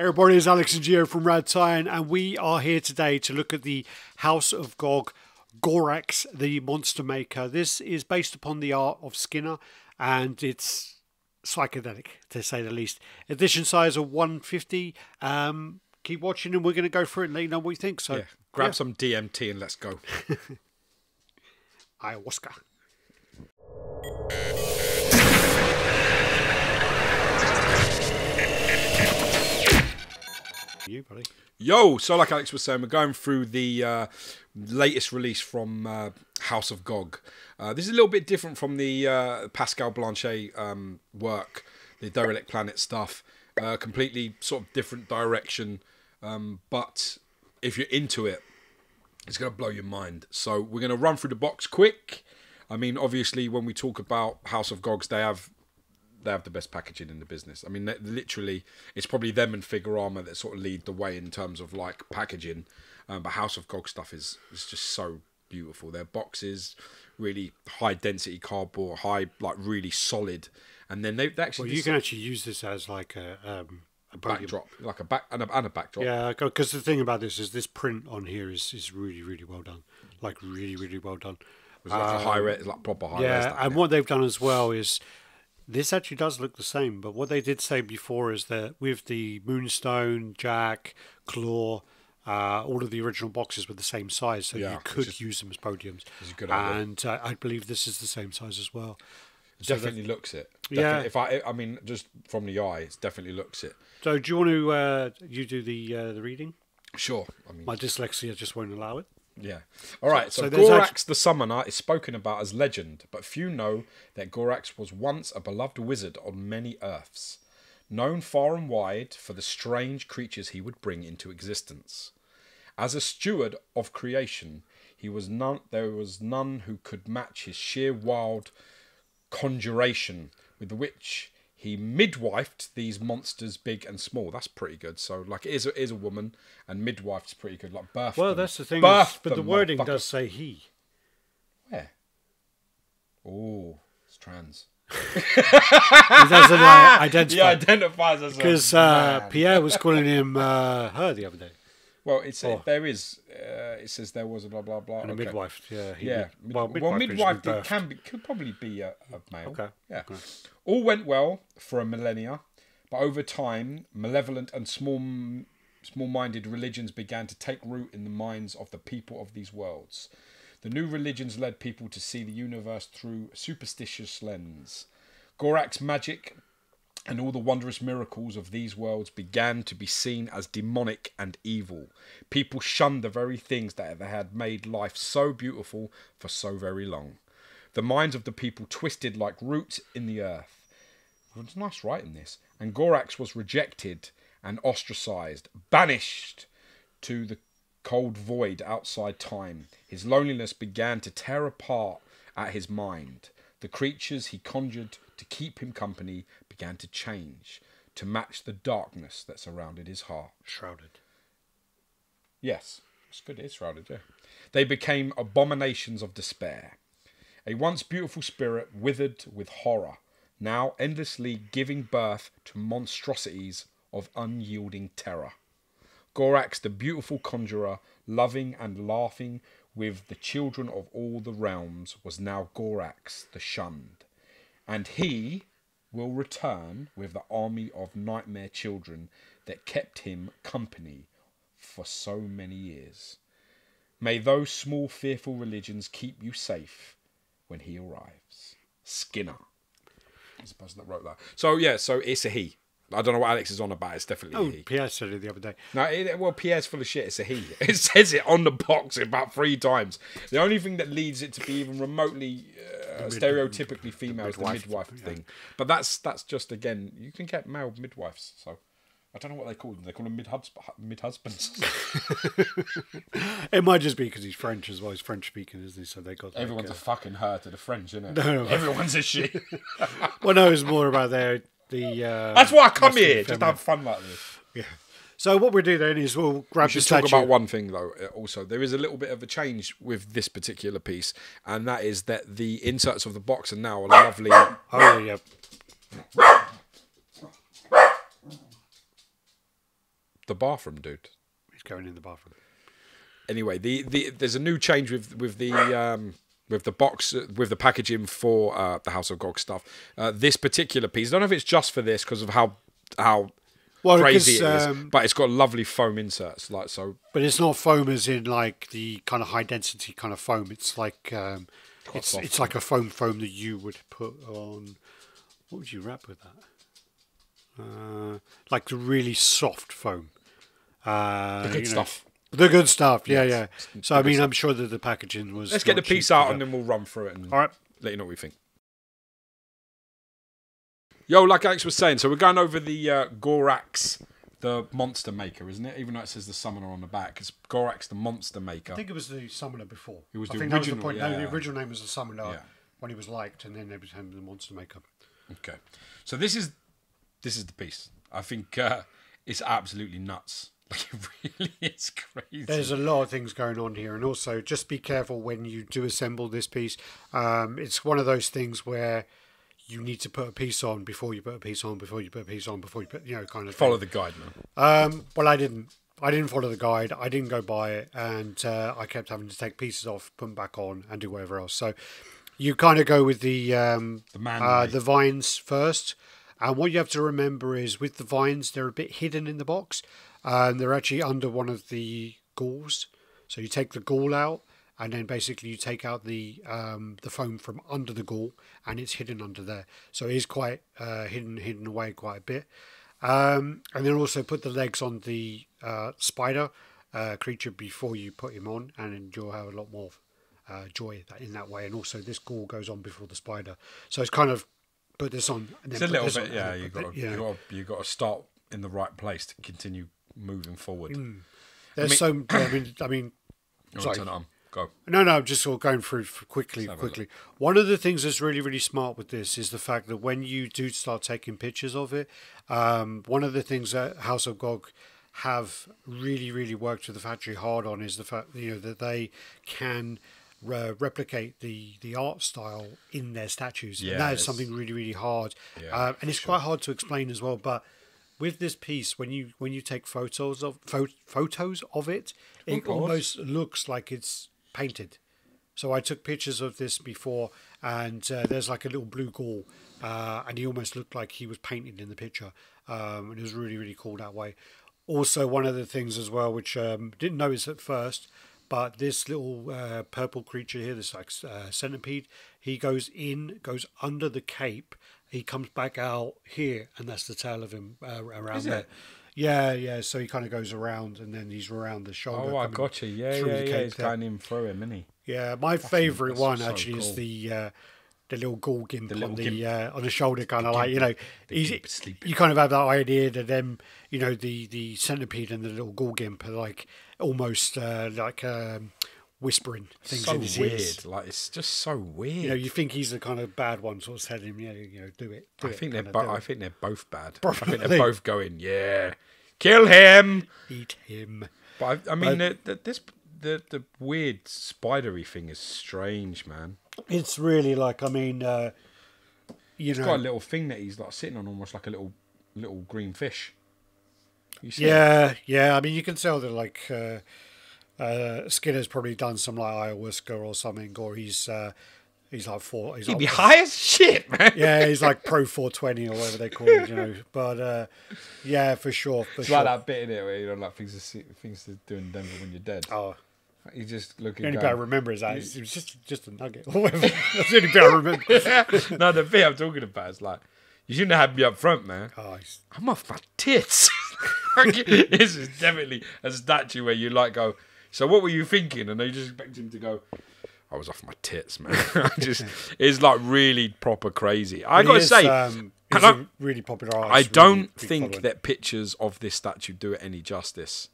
Hey everybody, it's Alex and Gio from Radd Titan, and we are here today to look at the House of Gog, Goraxx, the Monster Maker. This is based upon the art of Skinner, and it's psychedelic, to say the least. Edition size of 150. Keep watching, and we're going to go through it and let you know what you think. So, yeah, grab some DMT and let's go. Ayahuasca. You, buddy. Yo, so like Alex was saying, we're going through the latest release from House of Gog. This is a little bit different from the Pascal Blanchet work, the Derelict Planet stuff. Completely sort of different direction, but if you're into it, it's going to blow your mind. So we're going to run through the box quick. I mean, obviously, when we talk about House of Gogs, they have the best packaging in the business. I mean, literally, it's probably them and Figurama that sort of lead the way in terms of like packaging. But House of Gog stuff is just so beautiful. Their boxes, really high density cardboard, really solid. And then they actually you can actually use this as like a backdrop, like a back and a backdrop. Yeah, because the thing about this is this print on here is really well done, like really well done. It's like a high res, like proper high res. Yeah, and what they've done as well is. This actually does look the same, but what they did say before is that with the Moonstone, Jack, Claw, all of the original boxes were the same size, so yeah, you could use them as podiums. It's a good idea. And I believe this is the same size as well. Definitely so looks it. Definitely, yeah. I mean, just from the eye, it definitely looks it. So do you want to you do the reading? Sure. I mean, my dyslexia just won't allow it. Yeah. All right, so Goraxx the Summoner is spoken about as legend, but few know that Goraxx was once a beloved wizard on many Earths, known far and wide for the strange creatures he would bring into existence. As a steward of creation, there was none who could match his sheer wild conjuration with which he midwifed these monsters, big and small. That's pretty good. So, like, it is a woman, and midwife's pretty good. Like, birth. Well, that's the thing. Birth, but the wording does say he. Where? Oh, it's trans. He doesn't identify. He identifies as a man. Because Pierre was calling him her the other day. Well, it says there was a blah blah blah. And a midwife, yeah. Midwife could probably be a male. Okay. Yeah. Okay. All went well for a millennia, but over time, malevolent and small-minded religions began to take root in the minds of the people of these worlds. The new religions led people to see the universe through a superstitious lens. Goraxx magic and all the wondrous miracles of these worlds began to be seen as demonic and evil. People shunned the very things that had made life so beautiful for so very long. The minds of the people twisted like roots in the earth. It's nice writing this. And Goraxx was rejected and ostracized, banished to the cold void outside time. His loneliness began to tear apart at his mind. The creatures he conjured to keep him company began to change, to match the darkness that surrounded his heart. Shrouded. Yes, it's good, it's shrouded, yeah. They became abominations of despair. A once beautiful spirit withered with horror, now endlessly giving birth to monstrosities of unyielding terror. Goraxx, the beautiful conjurer, loving and laughing with the children of all the realms, was now Goraxx the shunned. And he will return with the army of nightmare children that kept him company for so many years. May those small fearful religions keep you safe when he arrives. Skinner. He's the person that wrote that. So yeah, so it's a he. I don't know what Alex is on about. It's definitely a he. Pierre said it the other day. No, well, Pierre's full of shit. It's a he. It says it on the box about 3 times. The only thing that leads it to be even remotely stereotypically female is the midwife thing. Yeah. But that's just, again, you can get male midwives. So I don't know what they call them. They call them mid-husbands. It might just be because he's French as well. He's French-speaking, isn't he? So they got everyone's a fucking her to the French, isn't it? No, everyone's a she. Well, no, it's more about their... that's why I come here, just to have fun like this. Yeah. So what we'll do then is we'll grab the statue. Just talk about one thing though. Also, there is a little bit of a change with this particular piece, and that is that the inserts of the box are now a lovely. Oh yeah. the bathroom, dude. He's going in the bathroom. Anyway, there's a new change with the box, with the packaging for the House of Gog stuff. This particular piece, I don't know if it's just for this because of how crazy it is, but it's got lovely foam inserts, like so. But it's not foam as in like the kind of high density kind of foam. It's like it's like a foam that you would put on. What would you wrap with that? Like the really soft foam. The good stuff. The good stuff, yeah. So, I mean, I'm sure that the packaging was... Let's get the piece out and then we'll run through it and all right, let you know what we think. Yo, like Alex was saying, so we're going over the Goraxx, the monster maker, isn't it? Even though it says the summoner on the back, it's Goraxx, the monster maker. I think it was the summoner before. It was the original, that was the point. Yeah. No, the original name was the summoner when he was liked, and then they became the monster maker. Okay. So this is the piece. I think it's absolutely nuts. Like, it really is crazy. There's a lot of things going on here, and also just be careful when you do assemble this piece. It's one of those things where you need to put a piece on before you put a piece on before you put a piece on before you put, you know, kind of follow the guide, man. Well, I didn't follow the guide. I didn't go by it, and I kept having to take pieces off, put them back on, and do whatever else. So you kind of go with the vines first, and what you have to remember is with the vines, they're a bit hidden in the box. And they're actually under one of the galls. So you take the gall out, and then basically you take out the foam from under the gall, and it's hidden under there. So it is quite hidden away quite a bit. And then also put the legs on the spider creature before you put him on, and then you'll have a lot more joy in that way. And also this gall goes on before the spider. So it's kind of put this on. And then it's a little bit, yeah, you've got to start in the right place to continue moving forward. There's I mean sorry. Turn it on. Go. No, I'm just going through quickly. One of the things that's really, really smart with this is the fact that when you do start taking pictures of it, one of the things that House of Gog have really, really worked with the factory hard on is the fact, you know, that they can replicate the art style in their statues. Yeah, and that is something really, really hard. Yeah, and it's quite hard to explain as well, but with this piece, when you take photos of it, it almost looks like it's painted. So I took pictures of this before, and there's like a little blue gall, and he almost looked like he was painted in the picture. And it was really, really cool that way. Also, one of the things as well, which didn't notice at first, but this little purple creature here, this like centipede, he goes under the cape. He comes back out here, and that's the tail of him around there. Yeah. So he kind of goes around, and then he's around the shoulder. Oh, I got you. Yeah. He's going in through him, isn't he? Yeah, my favourite one actually is the little ghoul gimp on the shoulder, kind of like, you know, you kind of have that idea that them, you know, the centipede and the little ghoul gimp are like almost whispering things in his ears. Like, it's just so weird. You know, you think he's the kind of bad one sort of telling him, yeah, you know, do it. I think they're both bad. Probably. I think they're both going, yeah, kill him, eat him. But I mean, the weird spidery thing is strange, man. It's really like, I mean, you know, got a little thing that he's like sitting on, almost like a little green fish. You see yeah. I mean, you can tell that like. Skinner's probably done some like ayahuasca or something, or he's like he'd like, be high as shit, man. Yeah, he's like pro 420 or whatever they call it, you know. But yeah, for sure. Like that bit in it where you don't like things to do in Denver when you're dead. Oh, you just look. The only bit I remember is that it was just a nugget or whatever. That's the only bit I remember. No, the bit I'm talking about is like, you shouldn't have had me up front, man. Oh, I'm off my tits. This is definitely a statue where you like go, so what were you thinking? And they just expect him to go, I was off my tits, man. It's like really proper crazy. I got to say, really popular artist, I don't think that pictures of this statue do it any justice.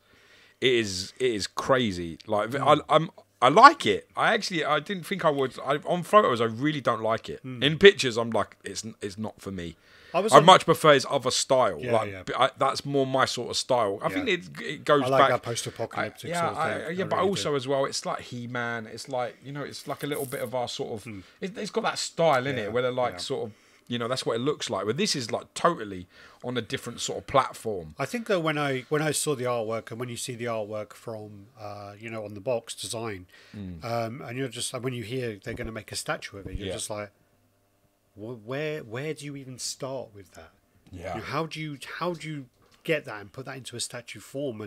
It is crazy. Like I like it. I didn't think I would. On photos, I really don't like it. In pictures, I'm like, it's not for me. I much prefer his other style. Yeah, that's more my sort of style. I think it goes back. I like that post-apocalyptic sort of thing. Yeah, but really also as well, it's like He-Man. It's like, you know, it's like a little bit of our sort of... It's got that style in it where they're like sort of You know, that's what it looks like. But this is like totally on a different sort of platform. I think that when I saw the artwork, and when you see the artwork from you know, on the box design, and you're just like, when you hear they're going to make a statue of it, you're just like, well, where do you even start with that? Yeah. You know, how do you get that and put that into a statue form?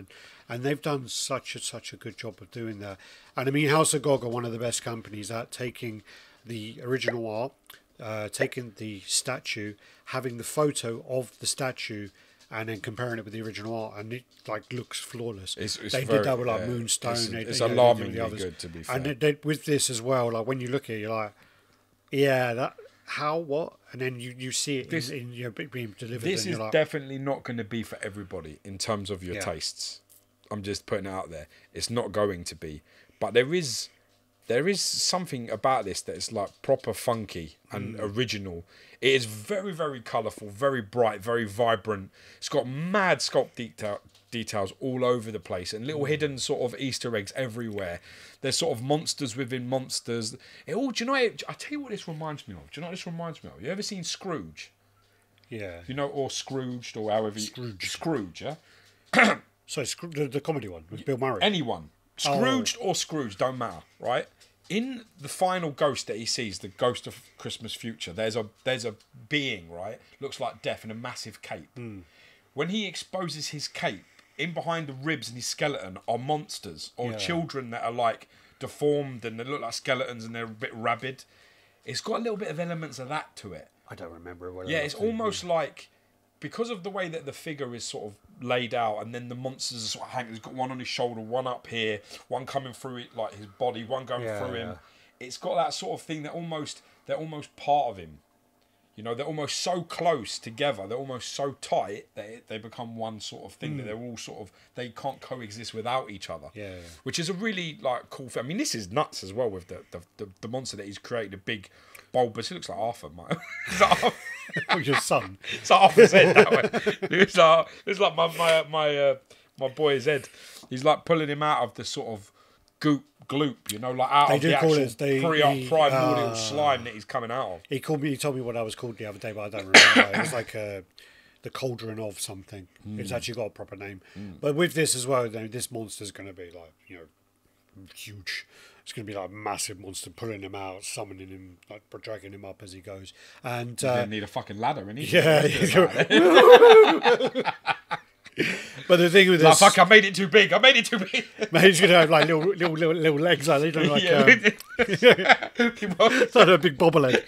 And they've done such a good job of doing that. And I mean, House of Gog are one of the best companies at taking the original art, taking the statue, having the photo of the statue, and then comparing it with the original art, and it like looks flawless. They did that with like Moonstone. It's alarmingly good, to be fair. And with this as well, like when you look at it, you're like, yeah, that how what? And then you see it in you know, being delivered. This is like, definitely not going to be for everybody in terms of your tastes. I'm just putting it out there. It's not going to be, but there is something about this that is like proper funky and original. It is very, very colourful, very bright, very vibrant. It's got mad sculpt details all over the place, and little hidden sort of Easter eggs everywhere. There's sort of monsters within monsters. Do you know, I tell you what this reminds me of. Do you know what this reminds me of? You ever seen Scrooge? Yeah. You know, or Scrooged, or however you... Scrooge, yeah? So the comedy one with Bill Murray. Anyone. Scrooged or Scrooge, don't matter, right? In the final ghost that he sees, the ghost of Christmas future, there's a being, right? Looks like death in a massive cape. When he exposes his cape, in behind the ribs and his skeleton are monsters or children that are like deformed and they look like skeletons and they're a bit rabid. It's got a little bit of elements of that to it. I don't remember what. Yeah, it's almost like, because of the way that the figure is sort of laid out, and then the monsters are sort of hanging. He's got one on his shoulder, one up here, one coming through it like his body, one going through him. It's got that sort of thing that they're almost part of him. You know, they're almost so close together, they're almost so tight that they become one sort of thing that they're all sort of, they can't coexist without each other. Yeah, yeah. Which is a really like cool thing. I mean, this is nuts as well with the monster that he's created, a big bulbous. He looks like Arthur, mate. Or your son. It's like Arthur's head that way. It's like my boy's head. He's like pulling him out of the sort of gloop, you know, like out of the actual primordial slime that he's coming out of. He told me what I was called the other day, but I don't remember. It was like the cauldron of something. It's actually got a proper name. But with this as well, this monster's going to be like, you know, huge. It's going to be like a massive monster, pulling him out, summoning him, like dragging him up as he goes. And you need a fucking ladder, innit? Yeah. But the thing with this, like, fuck, I made it too big. Man, he's going to have like little legs, like they like not a big bobblehead.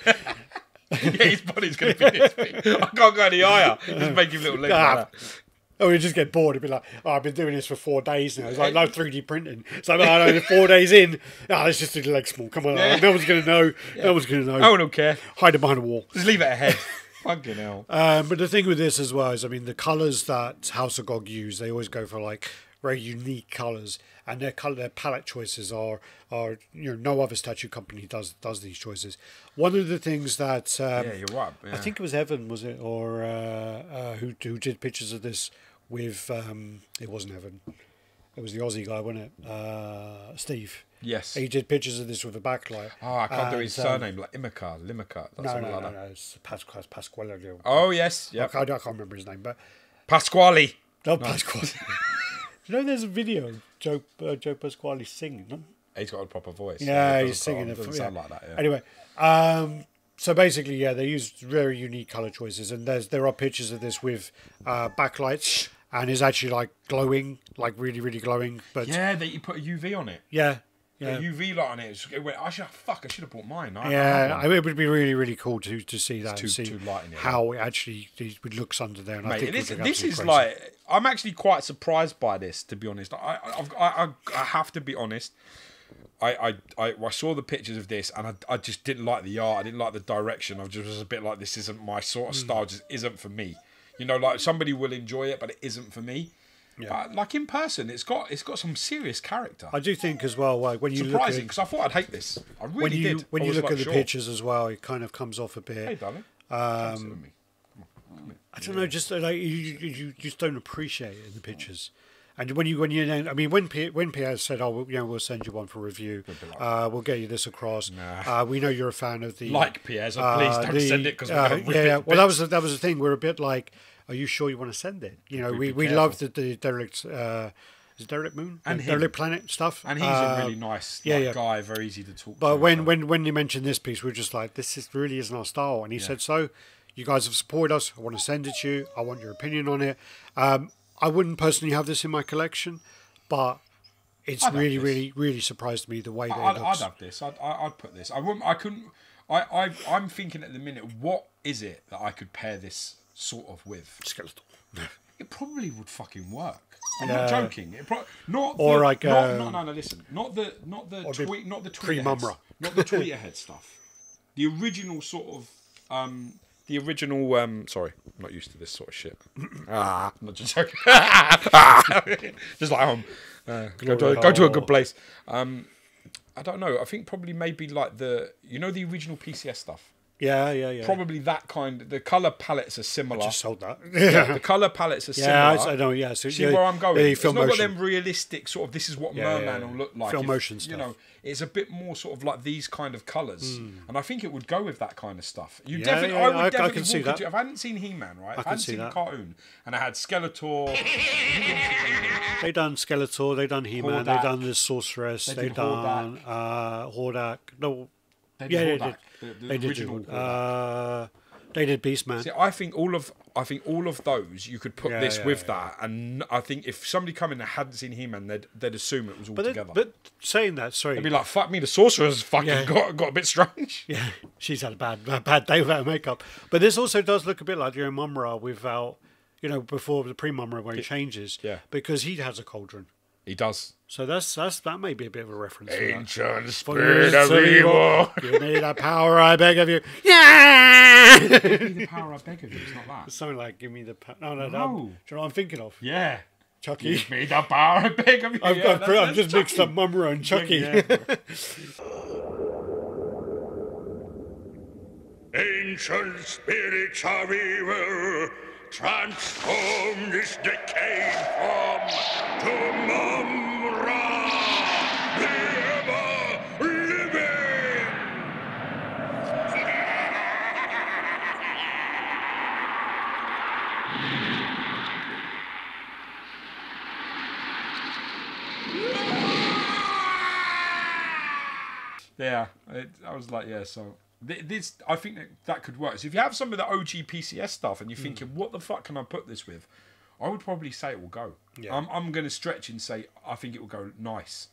Yeah, his body's going to be this big. I can't go any higher. Just make him little legs. Like that. Oh, we just get bored. It'd be like, oh, I've been doing this for 4 days now. It's like no 3D printing. It's like, oh, no, 4 days in. Oh, let's just do the legs small. Come on, no one's going to know. Yeah. No one's going to know. No one will care. Hide it behind a wall. Just leave it ahead. Fucking hell. But the thing with this as well is, I mean, the colours that House of Gog use, they always go for like very unique colours, and their palette choices are you know, no other statue company does these choices. One of the things that yeah, you're right. Yeah. I think it was Evan, was it, or who did pictures of this with it wasn't Evan, it was the Aussie guy, wasn't it? Steve. Yes. He did pictures of this with a backlight. Oh, I can't do his surname, like Limakar. No. It's Pasquale. Oh, yes. Yep. I can't remember his name, but... Pasquale. No. Pasquale. You know, there's a video of Joe Pasquale singing, no? He's got a proper voice. Yeah, he's singing. It doesn't sound like that, yeah. Anyway, so basically, yeah, they used very unique colour choices, and there are pictures of this with backlights, and it's actually, like, glowing, like, really, really glowing. But yeah, that you put a UV on it. Yeah. Yeah. The UV light on it. I should have bought mine. It would be really, really cool to see that. It's too light in it. How it actually looks under there. And mate, I think this is crazy. Like, I'm actually quite surprised by this, to be honest. I have to be honest. I saw the pictures of this, and I just didn't like the art. I didn't like the direction. I just was a bit like, this isn't my sort of style. Just isn't for me. You know, like somebody will enjoy it, but it isn't for me. Yeah. But like in person, it's got some serious character. I do think as well, like when you surprising, because I thought I'd hate this. I really did. When you look like at the pictures as well, it kind of comes off a bit. Hey, darling. Come on, I don't know, just like you just don't appreciate it in the pictures. And when PS said, "Oh, you know, we'll send you one for review. We'll get you this across." Nah. We know you're a fan of the PS. Please don't send it because well, that was the thing. We're a bit like, "Are you sure you want to send it?" You know, we love the Derelict. Is Derelict Moon and Derelict Planet stuff, and he's a really nice guy, very easy to talk to. But when you mentioned this piece, we were just like, this is, really isn't our style. And he said, so you guys have supported us, I want to send it to you, I want your opinion on it. I wouldn't personally have this in my collection, but it's really, really, really surprised me the way that it looks. I'd have this. I'd put this. I'm thinking at the minute, what is it that I could pair this sort of with? Skeletor. It probably would fucking work. I'm not joking. It not or the, like no. Listen, not the tweeter heads, not the tweeter head stuff. The original sort of sorry, I'm not used to this sort of shit. I'm not just joking. Just like go to a good place. I don't know. I think probably maybe like the original PCS stuff. Yeah. Probably that kind. The color palettes are similar. I just sold that. Yeah, the color palettes are similar. Yeah, I know. Yeah, so, see where I'm going. It's not got them realistic sort of. This is what Merman will look like. Film motion stuff. You know, it's a bit more sort of like these kind of colors, and I think it would go with that kind of stuff. You definitely, I would definitely. I can see that. If I hadn't seen He-Man, right? I hadn't seen the cartoon, and I had Skeletor. They done Skeletor. They done He-Man. They done the Sorceress. They done Hordak. No. They did Beastman. See, I think all of those you could put this with that, and I think if somebody come in and hadn't seen He-Man, they'd assume it was all together. But saying that, sorry, they'd be like, "Fuck me, the Sorceress fucking got a bit strange." Yeah, she's had a bad day without makeup. But this also does look a bit like your Mumra without, before the pre-Mumra where he changes. Yeah, because he has a cauldron. He does. So that may be a bit of a reference. Ancient spirit of evil. Give me the power, I beg of you. Yeah. Give me the power, I beg of you. It's not that. It's something like give me the power. No. Do you know what I'm thinking of? Yeah. Chucky. Give me the power, I beg of you. I've just mixed up Mumra and Chucky. Ancient spirits of evil. Transform this decayed form to Mumra, the ever-living! Yeah, I was like, yeah, so... This, I think that could work. So if you have some of the OG PCS stuff and you're thinking, what the fuck can I put this with? I would probably say it will go. Yeah. I'm going to stretch and say I think it will go nice.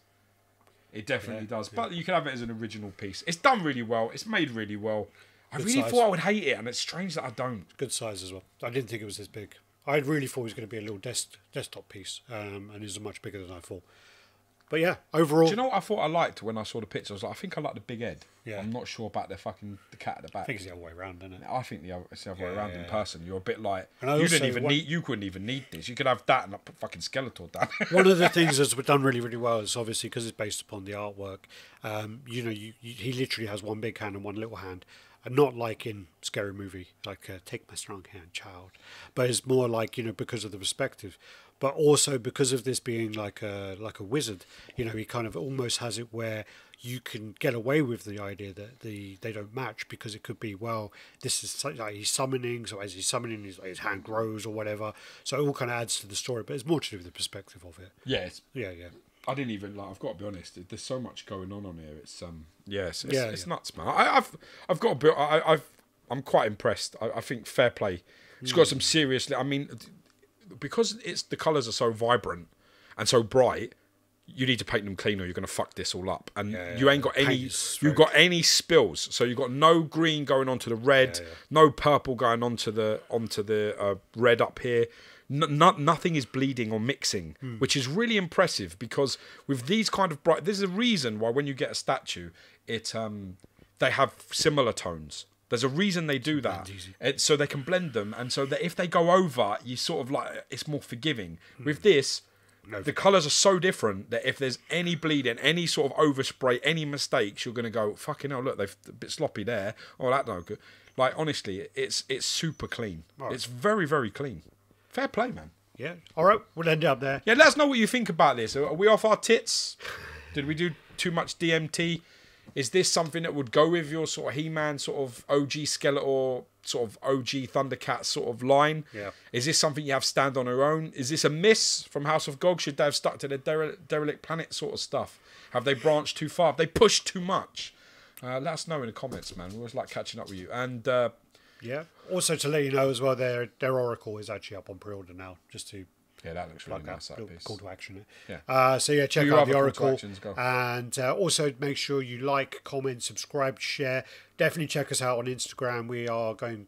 It definitely does. Yeah. But you can have it as an original piece. It's done really well. It's made really well. Good I really thought I would hate it, and it's strange that I don't. Good size as well. I didn't think it was this big. I really thought it was going to be a little desktop piece, and it's much bigger than I thought. But yeah, overall... Do you know what I thought I liked when I saw the picture? I was like, I think I like the big head. Yeah. I'm not sure about the cat at the back. I think it's the other way around, isn't it? I think it's the other way around in person. You're a bit like... You didn't even need... You couldn't even need this. You could have that and not put fucking Skeletor down. One of the things that's done really, really well is obviously because it's based upon the artwork, he literally has one big hand and one little hand. And not like in Scary Movie, like take my strong hand, child. But it's more like, because of the perspective. But also because of this being like a wizard, he kind of almost has it where you can get away with the idea that they don't match, because it could be, well, this is like he's summoning, so as he's summoning, his hand grows or whatever. So it all kind of adds to the story, but it's more to do with the perspective of it. Yes. Yeah. I didn't even like. I've got to be honest. There's so much going on here. It's it's nuts, man. I've got to be. I'm quite impressed. I think fair play. It's got some seriously. I mean. Because the colours are so vibrant and so bright, you need to paint them clean or you're going to fuck this all up. And you ain't got any spills. So you've got no green going on to the red, no purple going onto the red up here. Nothing is bleeding or mixing, which is really impressive, because with these kind of bright... There's a reason why when you get a statue, they have similar tones. There's a reason they do that. It's so they can blend them. And so that if they go over, you sort of like, it's more forgiving. With this, the colours are so different that if there's any bleeding, any sort of overspray, any mistakes, you're going to go, fucking hell, look, they've a bit sloppy there. Oh, that no good. Like, honestly, it's super clean. Right. It's very, very clean. Fair play, man. Yeah. All right, we'll end up there. Yeah, let us know what you think about this. Are we off our tits? Did we do too much DMT? Is this something that would go with your sort of He-Man, sort of OG Skeletor, sort of OG Thundercats sort of line? Yeah. Is this something you have stand on your own? Is this a miss from House of Gog? Should they have stuck to the Derelict Planet sort of stuff? Have they branched too far? Have they pushed too much? Let us know in the comments, man. We always like catching up with you. And yeah. Also, to let you know as well, their Oracle is actually up on pre-order now. Just to that looks really nice. That piece. Call to action. Yeah. So yeah, check out the Oracle, and also make sure you like, comment, subscribe, share. Definitely check us out on Instagram. We are going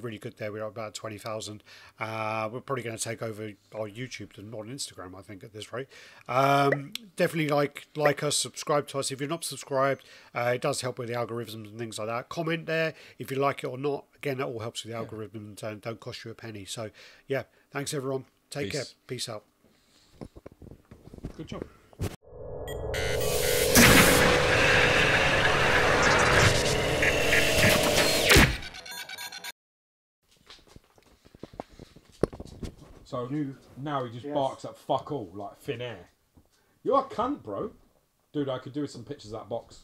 really good there. We're at about 20,000. We're probably going to take over our YouTube and more on Instagram, I think, at this rate. Definitely like us, subscribe to us. If you're not subscribed, it does help with the algorithms and things like that. Comment there if you like it or not. Again, that all helps with the algorithm and don't cost you a penny. So yeah, thanks everyone. Take care. Peace out. Good job. So now he just barks at fuck all, like thin air. You're a cunt, bro. Dude, I could do with some pictures of that box.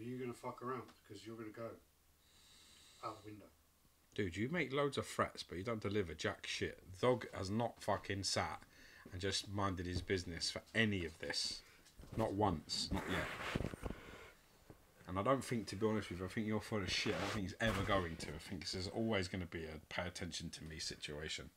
You're going to fuck around because you're going to go out the window. Dude, you make loads of threats, but you don't deliver jack shit. Dog has not fucking sat and just minded his business for any of this. Not once, not yet. And I don't think, to be honest with you, I think you're full of shit. I don't think he's ever going to. I think this is always going to be a pay attention to me situation.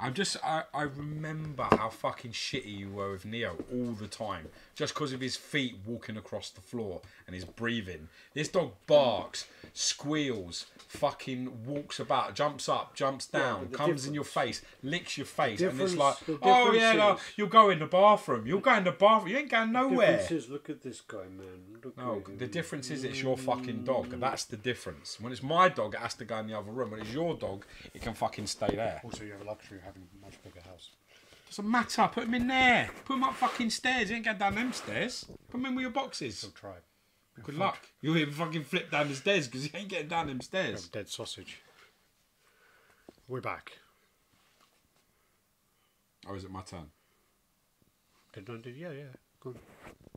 I remember how fucking shitty you were with Neo all the time. Just because of his feet walking across the floor and his breathing. This dog barks, squeals, fucking walks about, jumps up, jumps down, comes in your face, licks your face, and it's like, oh yeah, no, you'll go in the bathroom. You'll go in the bathroom. You ain't going nowhere. The difference is, look at this guy, man. Look the difference is it's your fucking dog. And that's the difference. When it's my dog, it has to go in the other room. When it's your dog, it can fucking stay there. Also, you have a luxury having a much bigger house. Doesn't matter. Put them in there. Put them up fucking stairs. You ain't going down them stairs. Put them in with your boxes. I'll try. Good luck. You'll even fucking flip down the stairs because you ain't getting down them stairs. I'm dead sausage. We're back. Oh, is it my turn? Yeah, yeah. Go on.